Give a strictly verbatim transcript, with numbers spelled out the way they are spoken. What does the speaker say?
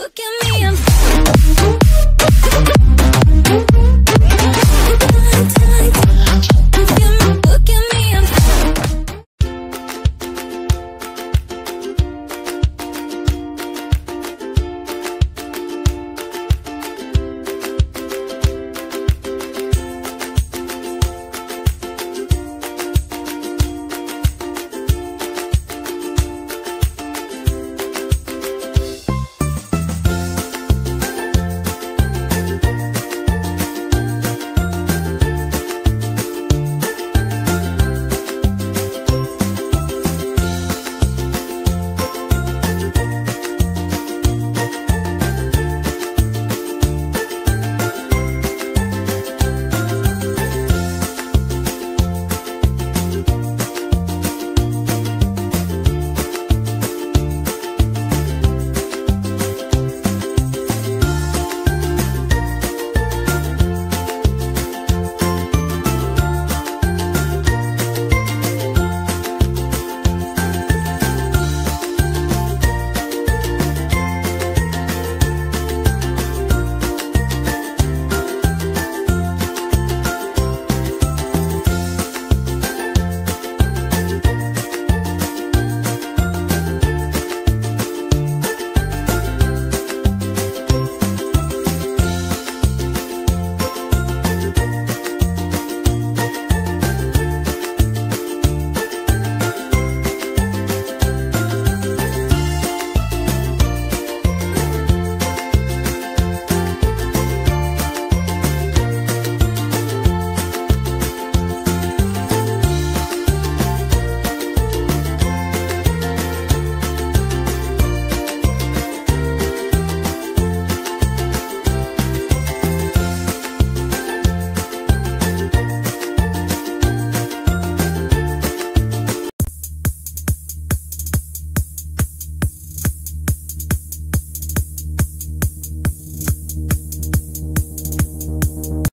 Look at me.